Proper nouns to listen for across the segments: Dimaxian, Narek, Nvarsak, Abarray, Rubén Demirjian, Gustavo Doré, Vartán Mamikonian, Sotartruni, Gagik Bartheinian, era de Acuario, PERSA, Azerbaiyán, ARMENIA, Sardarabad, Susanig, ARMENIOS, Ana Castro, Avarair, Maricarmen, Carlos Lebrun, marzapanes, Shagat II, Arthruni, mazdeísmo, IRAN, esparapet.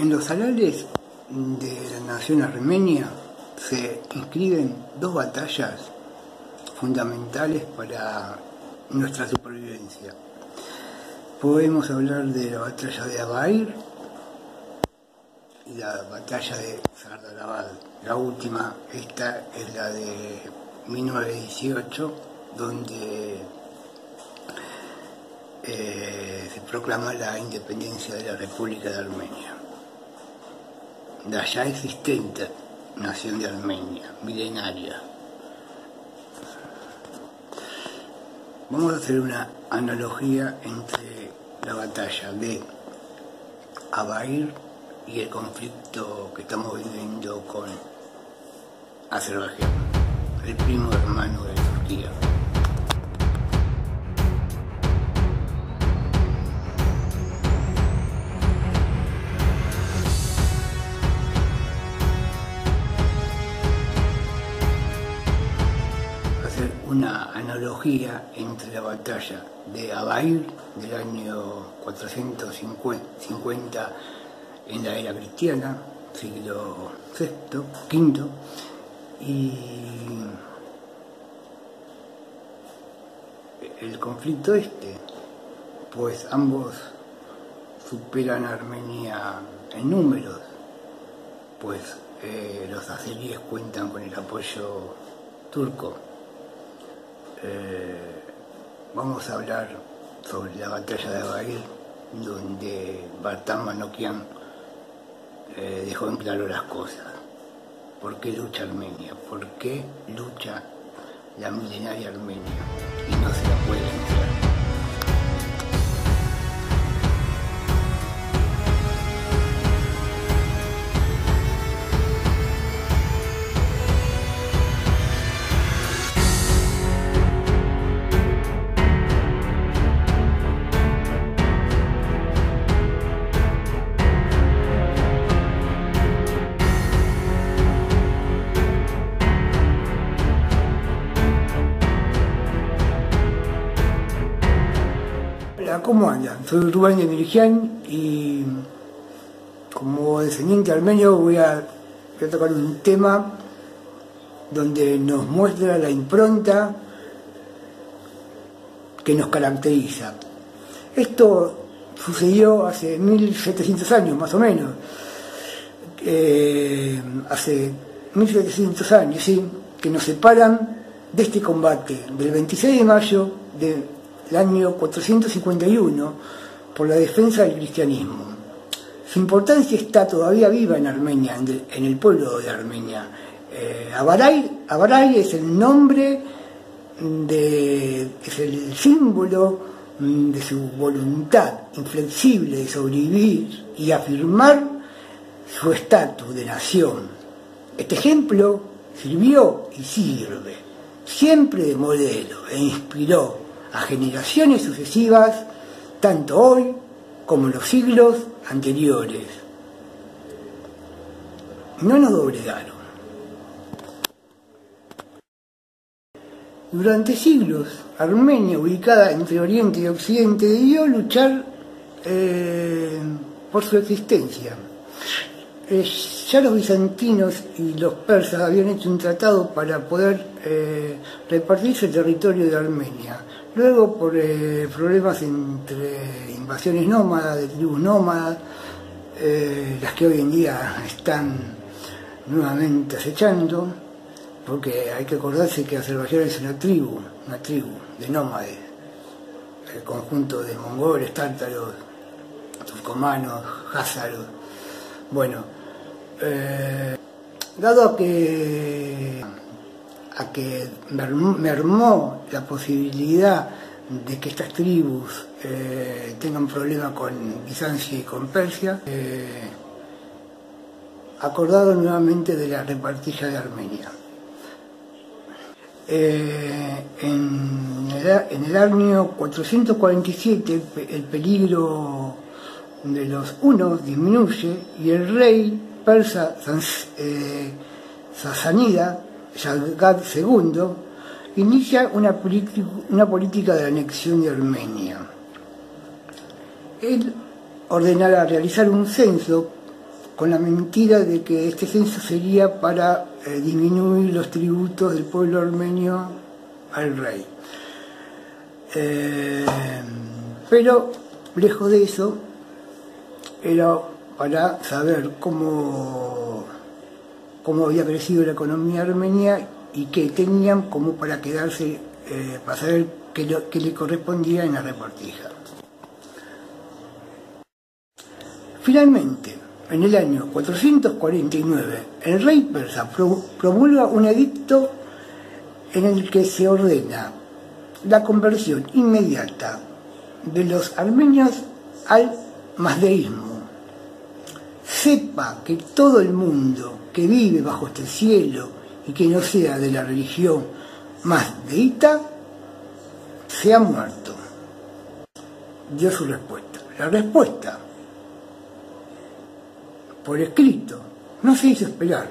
En los anales de la nación armenia se inscriben dos batallas fundamentales para nuestra supervivencia. Podemos hablar de la batalla de Avarair y la batalla de Sardarabad. La última, esta es la de 1918, donde se proclama la independencia de la República de Armenia, la ya existente nación de Armenia, milenaria. Vamos a hacer una analogía entre la batalla de Avarair y el conflicto que estamos viviendo con Azerbaiyán, el primo hermano de Turquía. Hacer una analogía entre la batalla de Avarair del año 450 en la era cristiana, siglo V, y el conflicto este, pues ambos superan a Armenia en números, pues los azeríes cuentan con el apoyo turco. Vamos a hablar sobre la batalla de Avarair, donde Vartán Mamikonian dejó en claro las cosas. ¿Por qué lucha Armenia? ¿Por qué lucha la milenaria Armenia? Y no se la puede . ¿Cómo andan? Soy Rubén Demirjian y como descendiente armenio voy a tocar un tema donde nos muestra la impronta que nos caracteriza. Esto sucedió hace 1700 años más o menos. Hace 1700 años, sí, que nos separan de este combate del 26 de mayo de el año 451 por la defensa del cristianismo. Su importancia está todavía viva en Armenia, en el pueblo de Armenia. Avarair es el nombre, es el símbolo de su voluntad inflexible de sobrevivir y afirmar su estatus de nación. Este ejemplo sirvió y sirve siempre de modelo e inspiró a generaciones sucesivas, tanto hoy como en los siglos anteriores. No nos doblegaron. Durante siglos, Armenia, ubicada entre Oriente y Occidente, debió luchar por su existencia. Ya los bizantinos y los persas habían hecho un tratado para poder repartirse el territorio de Armenia. Luego, por problemas entre invasiones nómadas, de tribus nómadas, las que hoy en día están nuevamente acechando, porque hay que acordarse que Azerbaiyán es una tribu de nómades, el conjunto de mongoles, tártaros, turcomanos, házaros. Bueno, dado a que mermó la posibilidad de que estas tribus tengan problemas con Bizancio y con Persia, acordaron nuevamente de la repartija de Armenia. En el año 447 el peligro de los hunos disminuye y el rey persa Sasánida, Shagat II, inicia una política de anexión de Armenia. Él ordenará realizar un censo con la mentira de que este censo sería para disminuir los tributos del pueblo armenio al rey. Pero, lejos de eso, era para saber cómo había crecido la economía armenia y qué tenían como para quedarse, para saber qué le correspondía en la repartija. Finalmente, en el año 449, el rey persa promulga un edicto en el que se ordena la conversión inmediata de los armenios al mazdeísmo. Sepa que todo el mundo que vive bajo este cielo y que no sea de la religión mazdeíta, se ha muerto. Dio su respuesta. La respuesta, por escrito, no se hizo esperar.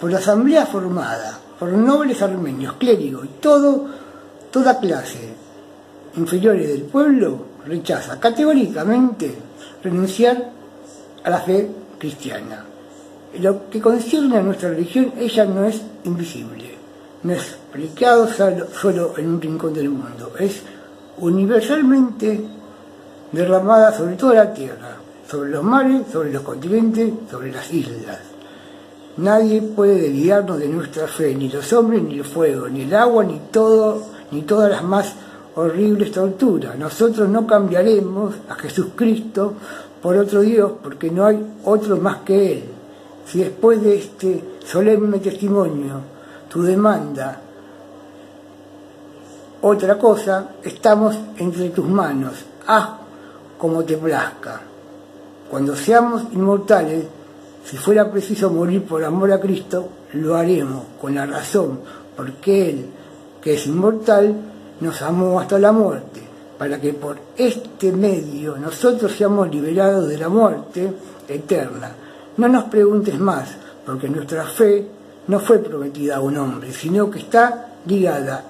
Por la asamblea formada por nobles armenios, clérigos y toda clase inferiores del pueblo, rechaza categóricamente renunciar a la fe cristiana. Lo que concierne a nuestra religión, ella no es invisible, no es predicado solo en un rincón del mundo, es universalmente derramada sobre toda la tierra, sobre los mares, sobre los continentes, sobre las islas. Nadie puede desviarnos de nuestra fe, ni los hombres, ni el fuego, ni el agua, ni todas las más horribles torturas. Nosotros no cambiaremos a Jesucristo por otro Dios, porque no hay otro más que Él. Si después de este solemne testimonio tu demanda otra cosa, estamos entre tus manos, haz como te plazca. Cuando seamos inmortales, si fuera preciso morir por amor a Cristo, lo haremos con la razón, porque Él, que es inmortal, nos amó hasta la muerte, para que por este medio nosotros seamos liberados de la muerte eterna. No nos preguntes más, porque nuestra fe no fue prometida a un hombre, sino que está ligada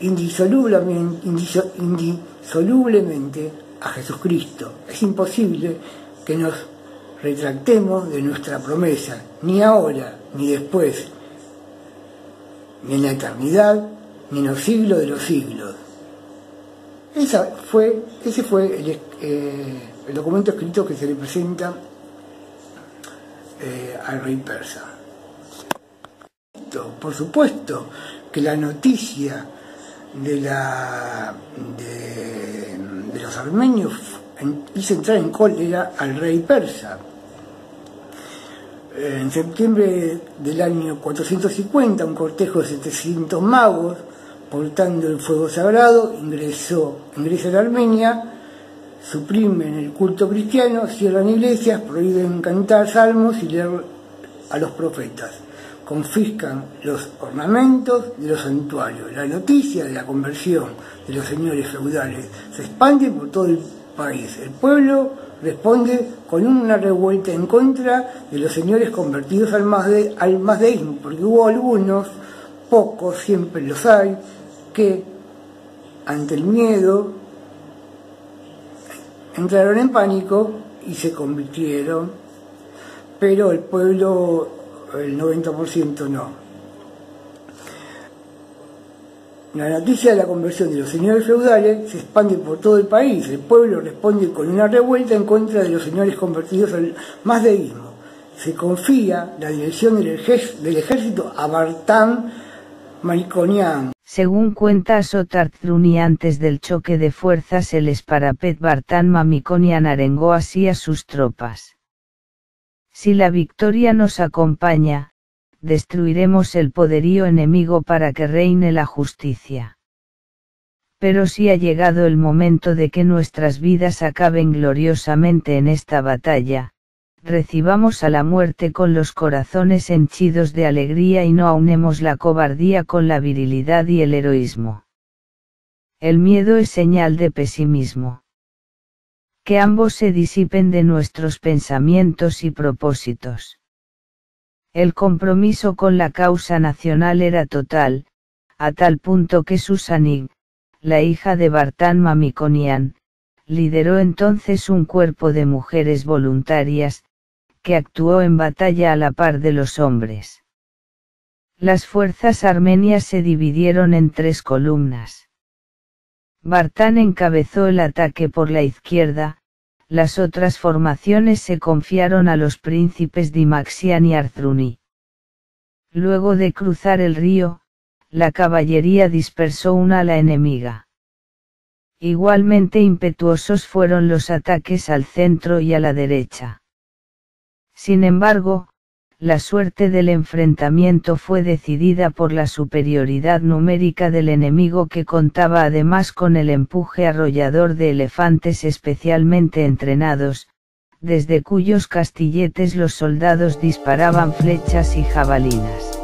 indisolublemente a Jesucristo. Es imposible que nos retractemos de nuestra promesa, ni ahora, ni después, ni en la eternidad, ni en los siglos de los siglos. Ese fue el documento escrito que se le presenta al rey persa. Por supuesto que la noticia de los armenios hizo entrar en cólera al rey persa. En septiembre del año 450, un cortejo de 700 magos, portando el fuego sagrado, ingresa a la Armenia, suprimen el culto cristiano, cierran iglesias, prohíben cantar salmos y leer a los profetas, confiscan los ornamentos de los santuarios. La noticia de la conversión de los señores feudales se expande por todo el país. El pueblo responde con una revuelta en contra de los señores convertidos al mazdeísmo, porque hubo algunos, pocos, siempre los hay, que ante el miedo entraron en pánico y se convirtieron, pero el pueblo, el 90% no. La noticia de la conversión de los señores feudales se expande por todo el país. El pueblo responde con una revuelta en contra de los señores convertidos al mazdeísmo. Se confía la dirección del ejército a Vartán Mamikonian. Según cuenta Sotartruni, antes del choque de fuerzas, el esparapet Vartán Mamikonian arengó así a sus tropas: si la victoria nos acompaña, destruiremos el poderío enemigo para que reine la justicia. Pero sí ha llegado el momento de que nuestras vidas acaben gloriosamente en esta batalla, recibamos a la muerte con los corazones henchidos de alegría y no aunemos la cobardía con la virilidad y el heroísmo. El miedo es señal de pesimismo. Que ambos se disipen de nuestros pensamientos y propósitos. El compromiso con la causa nacional era total, a tal punto que Susanig, la hija de Vartán Mamikonian, lideró entonces un cuerpo de mujeres voluntarias, que actuó en batalla a la par de los hombres. Las fuerzas armenias se dividieron en tres columnas. Vartán encabezó el ataque por la izquierda, las otras formaciones se confiaron a los príncipes Dimaxian y Arthruni. Luego de cruzar el río, la caballería dispersó una ala enemiga. Igualmente impetuosos fueron los ataques al centro y a la derecha. Sin embargo, la suerte del enfrentamiento fue decidida por la superioridad numérica del enemigo, que contaba además con el empuje arrollador de elefantes especialmente entrenados, desde cuyos castilletes los soldados disparaban flechas y jabalinas.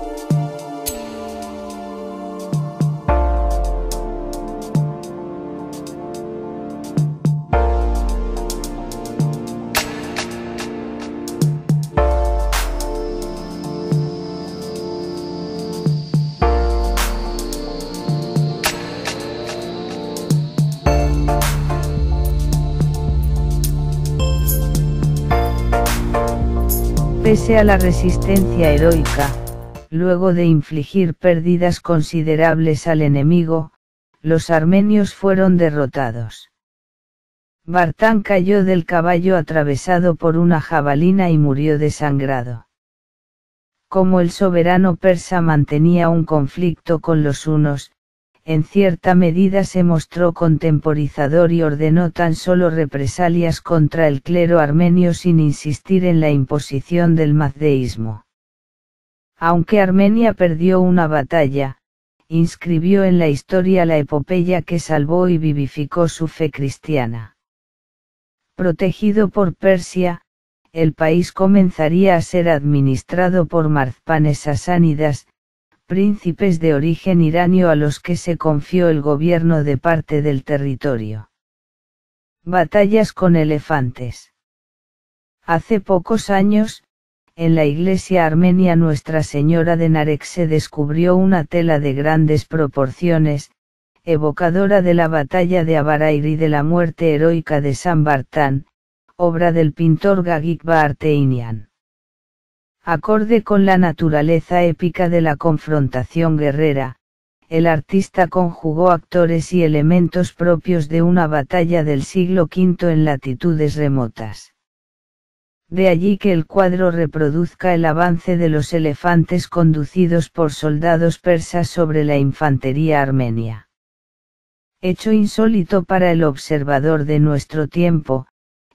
Pese a la resistencia heroica, luego de infligir pérdidas considerables al enemigo, los armenios fueron derrotados. Vartán cayó del caballo atravesado por una jabalina y murió desangrado. Como el soberano persa mantenía un conflicto con los hunos, en cierta medida se mostró contemporizador y ordenó tan solo represalias contra el clero armenio sin insistir en la imposición del mazdeísmo. Aunque Armenia perdió una batalla, inscribió en la historia la epopeya que salvó y vivificó su fe cristiana. Protegido por Persia, el país comenzaría a ser administrado por marzapanes sasánidas, príncipes de origen iranio a los que se confió el gobierno de parte del territorio. Batallas con elefantes. Hace pocos años, en la iglesia armenia Nuestra Señora de Narek se descubrió una tela de grandes proporciones, evocadora de la batalla de Avarair y de la muerte heroica de San Vartán, obra del pintor Gagik Bartheinian. Acorde con la naturaleza épica de la confrontación guerrera, el artista conjugó actores y elementos propios de una batalla del siglo V en latitudes remotas. De allí que el cuadro reproduzca el avance de los elefantes conducidos por soldados persas sobre la infantería armenia. Hecho insólito para el observador de nuestro tiempo,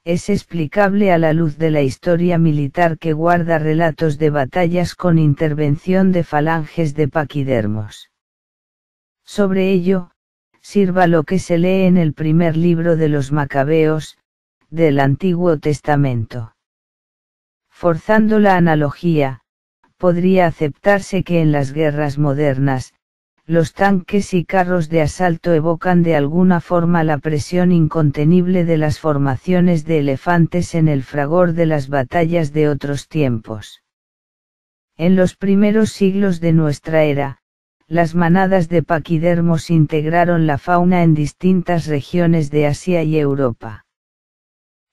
es explicable a la luz de la historia militar que guarda relatos de batallas con intervención de falanges de paquidermos. Sobre ello, sirva lo que se lee en el primer libro de los Macabeos, del Antiguo Testamento. Forzando la analogía, podría aceptarse que en las guerras modernas, los tanques y carros de asalto evocan de alguna forma la presión incontenible de las formaciones de elefantes en el fragor de las batallas de otros tiempos. En los primeros siglos de nuestra era, las manadas de paquidermos integraron la fauna en distintas regiones de Asia y Europa.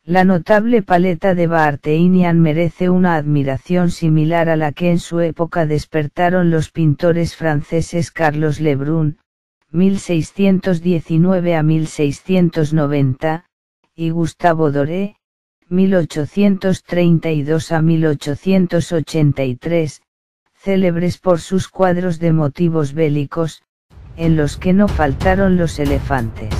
La notable paleta de Bartheinian merece una admiración similar a la que en su época despertaron los pintores franceses Carlos Lebrun, 1619 a 1690, y Gustavo Doré, 1832 a 1883, célebres por sus cuadros de motivos bélicos, en los que no faltaron los elefantes.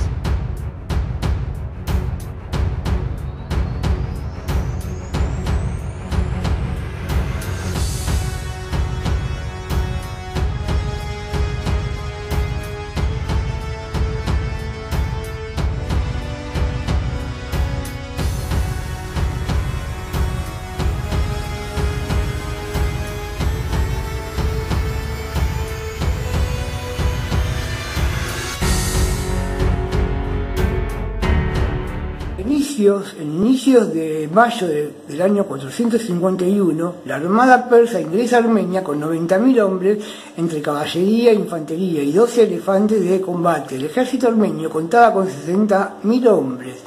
En inicios de mayo del año 451, la armada persa ingresa a Armenia con 90.000 hombres entre caballería, infantería y 12 elefantes de combate. El ejército armenio contaba con 60.000 hombres,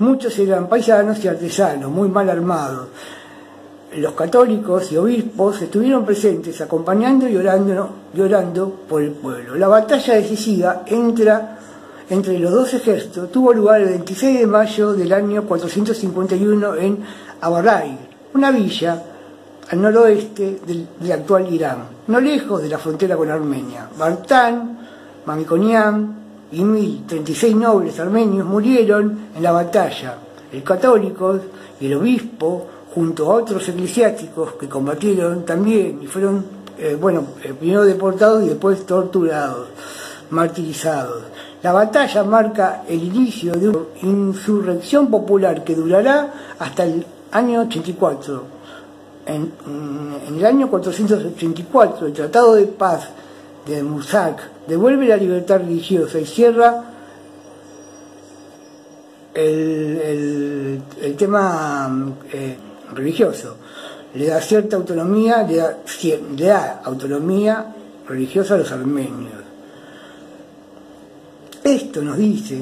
muchos eran paisanos y artesanos, muy mal armados. los católicos y obispos estuvieron presentes acompañando y llorando por el pueblo. La batalla decisiva entre los dos ejércitos tuvo lugar el 26 de mayo del año 451 en Abarray, una villa al noroeste del actual Irán, no lejos de la frontera con Armenia. Vartán Mamikonian y 1036 nobles armenios murieron en la batalla. El católico y el obispo, junto a otros eclesiásticos que combatieron también, y fueron primero deportados y después torturados, martirizados. La batalla marca el inicio de una insurrección popular que durará hasta el año 84. En el año 484, el Tratado de Paz de Nvarsak devuelve la libertad religiosa y cierra el tema religioso. Le da cierta autonomía, le da autonomía religiosa a los armenios. Esto nos dice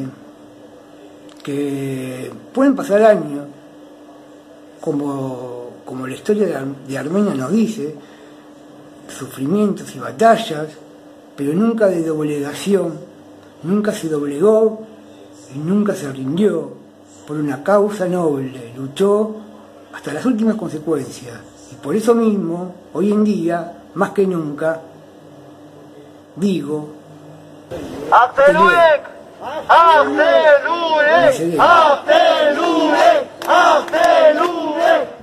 que pueden pasar años, como la historia de Armenia nos dice, sufrimientos y batallas, pero nunca de doblegación, nunca se doblegó y nunca se rindió por una causa noble, luchó hasta las últimas consecuencias. Y por eso mismo, hoy en día, más que nunca, digo: ¡Hasta luego!